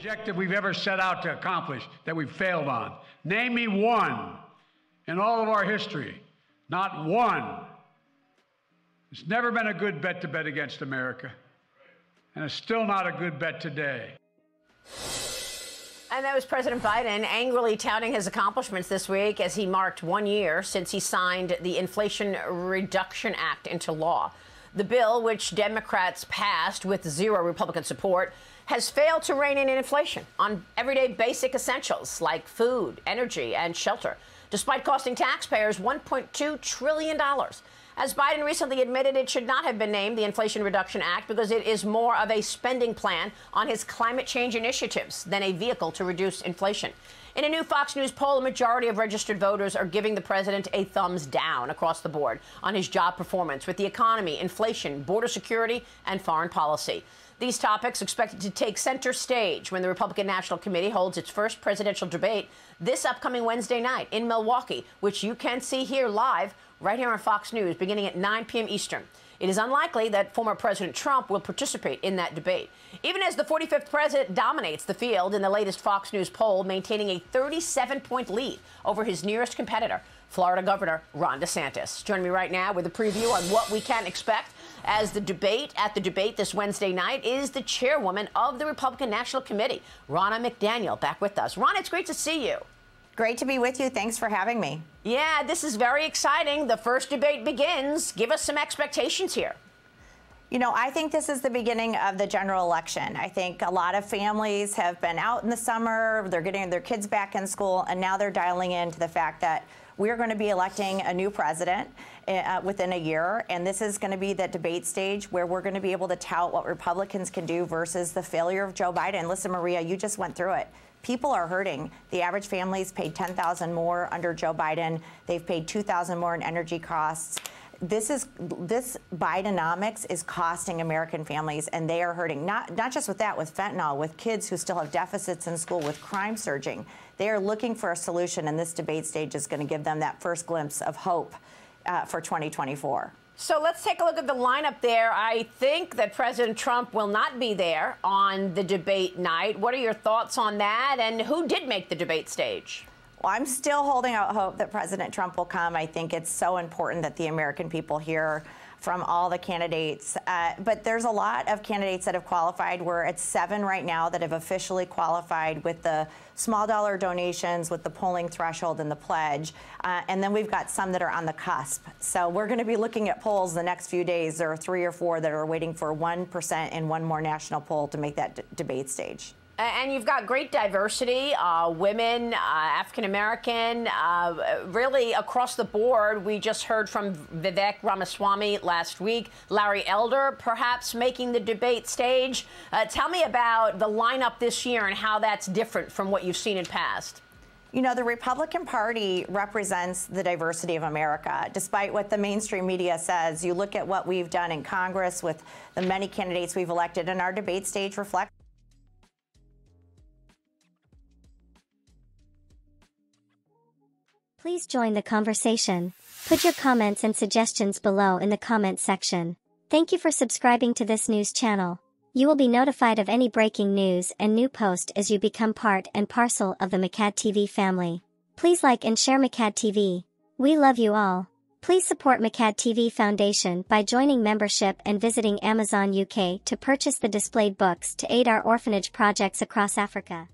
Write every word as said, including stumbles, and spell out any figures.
objective we've ever set out to accomplish that we've failed on. Name me one in all of our history. Not one. It's never been a good bet to bet against America. And it's still not a good bet today. And that was President Biden angrily touting his accomplishments this week as he marked one year since he signed the Inflation Reduction Act into law. The bill, which Democrats passed with zero Republican support, has failed to rein in inflation on everyday basic essentials like food, energy, and shelter, despite costing taxpayers one point two trillion dollars. As Biden recently admitted, it should not have been named the Inflation Reduction Act because it is more of a spending plan on his climate change initiatives than a vehicle to reduce inflation. In a new Fox News poll, a majority of registered voters are giving the president a thumbs down across the board on his job performance with the economy, inflation, border security, and foreign policy. These topics expected to take center stage when the Republican National Committee holds its first presidential debate this upcoming Wednesday night in Milwaukee, which you can see here live right here on Fox News beginning at nine p m Eastern. It is unlikely that former President Trump will participate in that debate, even as the forty-fifth president dominates the field in the latest Fox News poll, maintaining a thirty-seven point lead over his nearest competitor, Florida Governor Ron DeSantis. Join me right now with a preview on what we can expect as the debate at the debate this Wednesday night is the chairwoman of the Republican National Committee, Ronna McDaniel, back with us. Ronna, it's great to see you. Great to be with you. Thanks for having me. Yeah, this is very exciting. The first debate begins. Give us some expectations here. You know, I think this is the beginning of the general election. I think a lot of families have been out in the summer. They're getting their kids back in school, and now they're dialing into the fact that we're going to be electing a new president uh, within a year, and this is going to be the debate stage where we're going to be able to tout what Republicans can do versus the failure of Joe Biden. Listen, Maria, you just went through it. People are hurting. The average family's paid ten thousand dollars more under Joe Biden. They've paid two thousand dollars more in energy costs. This is this Bidenomics is costing American families, and they are hurting. Not not just with that, with fentanyl, with kids who still have deficits in school, with crime surging. They are looking for a solution, and this debate stage is going to give them that first glimpse of hope uh, for twenty twenty-four. So let's take a look at the lineup there. I think that President Trump will not be there on the debate night. What are your thoughts on that, and who did make the debate stage? Well, I'm still holding out hope that President Trump will come. I think it's so important that the American people hear from all the candidates. Uh, but there's a lot of candidates that have qualified. We're at seven right now that have officially qualified with the small dollar donations, with the polling threshold and the pledge. Uh, and then we've got some that are on the cusp. So we're going to be looking at polls the next few days. There are three or four that are waiting for one percent and one more national poll to make that d- debate stage. And you've got great diversity, uh, women, uh, African-American, uh, really across the board. We just heard from Vivek Ramaswamy last week, Larry Elder perhaps making the debate stage. Uh, tell me about the lineup this year and how that's different from what you've seen in past. You know, the Republican Party represents the diversity of America. Despite what the mainstream media says, you look at what we've done in Congress with the many candidates we've elected, and our debate stage reflects Please join the conversation. Put your comments and suggestions below in the comments section. Thank you for subscribing to this news channel. You will be notified of any breaking news and new post as you become part and parcel of the M C A D T V family. Please like and share M C A D T V. We love you all. Please support M C A D T V Foundation by joining membership and visiting Amazon U K to purchase the displayed books to aid our orphanage projects across Africa.